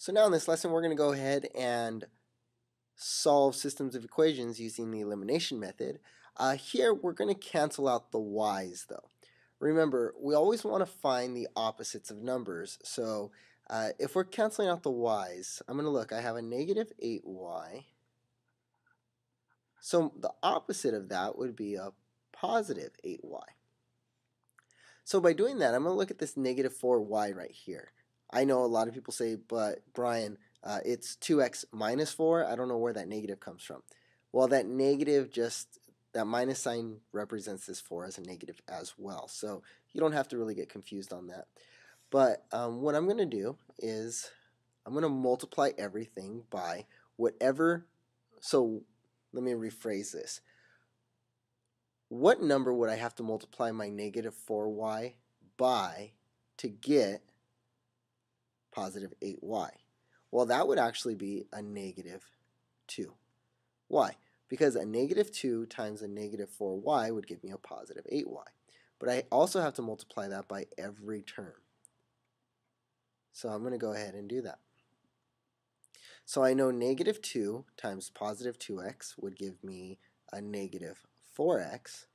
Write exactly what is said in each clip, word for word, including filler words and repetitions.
So now in this lesson we're going to go ahead and solve systems of equations using the elimination method. Uh, here we're going to cancel out the y's though. Remember, we always want to find the opposites of numbers, so uh, if we're canceling out the y's, I'm going to look, I have a negative eight y, so the opposite of that would be a positive eight y. So by doing that, I'm going to look at this negative four y right here. I know a lot of people say, but Brian, uh, it's two x minus four, I don't know where that negative comes from. Well, that negative just, that minus sign represents this four as a negative as well, so you don't have to really get confused on that. But um, what I'm going to do is I'm going to multiply everything by whatever, so let me rephrase this. What number would I have to multiply my negative four y by to get positive eight y? Well, that would actually be a negative two. Why? Because a negative two times a negative four y would give me a positive eight y. But I also have to multiply that by every term. So I'm going to go ahead and do that. So I know negative two times positive two x would give me a negative four x.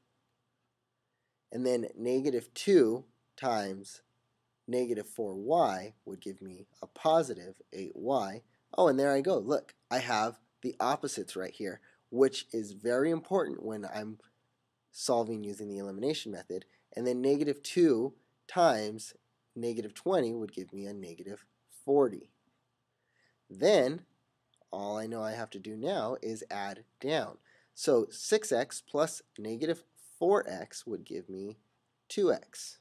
And then negative two times negative four y would give me a positive eight y. Oh, and there I go. Look, I have the opposites right here, which is very important when I'm solving using the elimination method. And then negative two times negative twenty would give me a negative forty. Then, all I know I have to do now is add down. So six x plus negative four x would give me two x.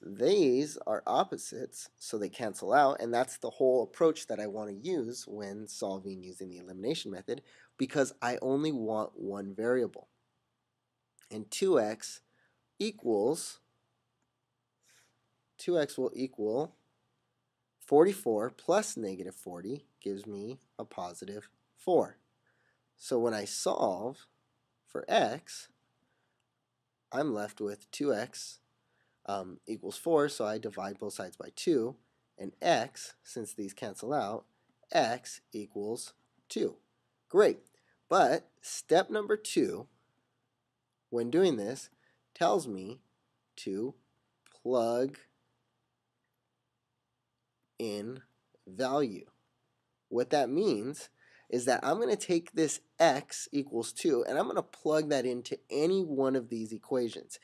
These are opposites, so they cancel out, and that's the whole approach that I want to use when solving using the elimination method, because I only want one variable. And two x equals, two x will equal forty-four plus negative forty gives me a positive four. So when I solve for x, I'm left with two x Um, equals four, so I divide both sides by two, and x, since these cancel out, x equals two. Great, but step number two, when doing this, tells me to plug in value. What that means is that I'm going to take this x equals two, and I'm going to plug that into any one of these equations.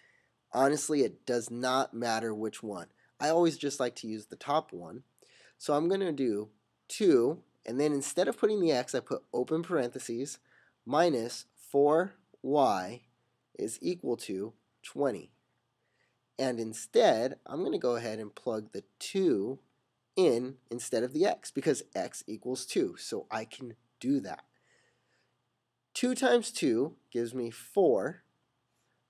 Honestly, it does not matter which one. I always just like to use the top one. So I'm going to do two, and then instead of putting the x, I put open parentheses, minus four y is equal to twenty. And instead, I'm going to go ahead and plug the two in instead of the x, because x equals two, so I can do that. two times two gives me four,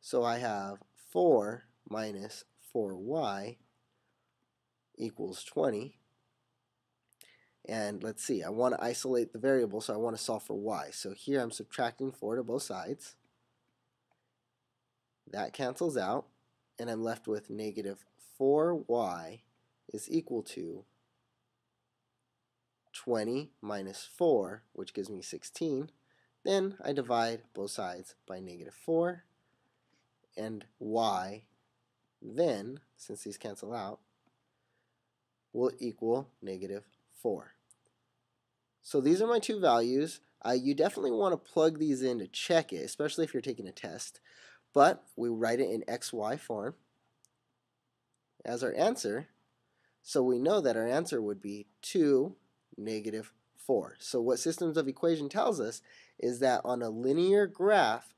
so I have four minus four y equals twenty. And let's see, I want to isolate the variable, so I want to solve for y. So here I'm subtracting four to both sides. That cancels out, and I'm left with negative four y is equal to twenty minus four, which gives me sixteen. Then I divide both sides by negative four. And y, then, since these cancel out, will equal negative four. So these are my two values. Uh, you definitely want to plug these in to check it, especially if you're taking a test. But we write it in x y form as our answer. So we know that our answer would be two, negative four. So what systems of equation tells us is that on a linear graph,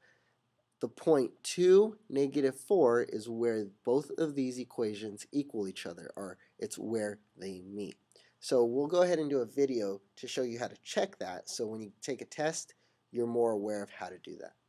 the point two, negative four is where both of these equations equal each other, or it's where they meet. So we'll go ahead and do a video to show you how to check that, so when you take a test, you're more aware of how to do that.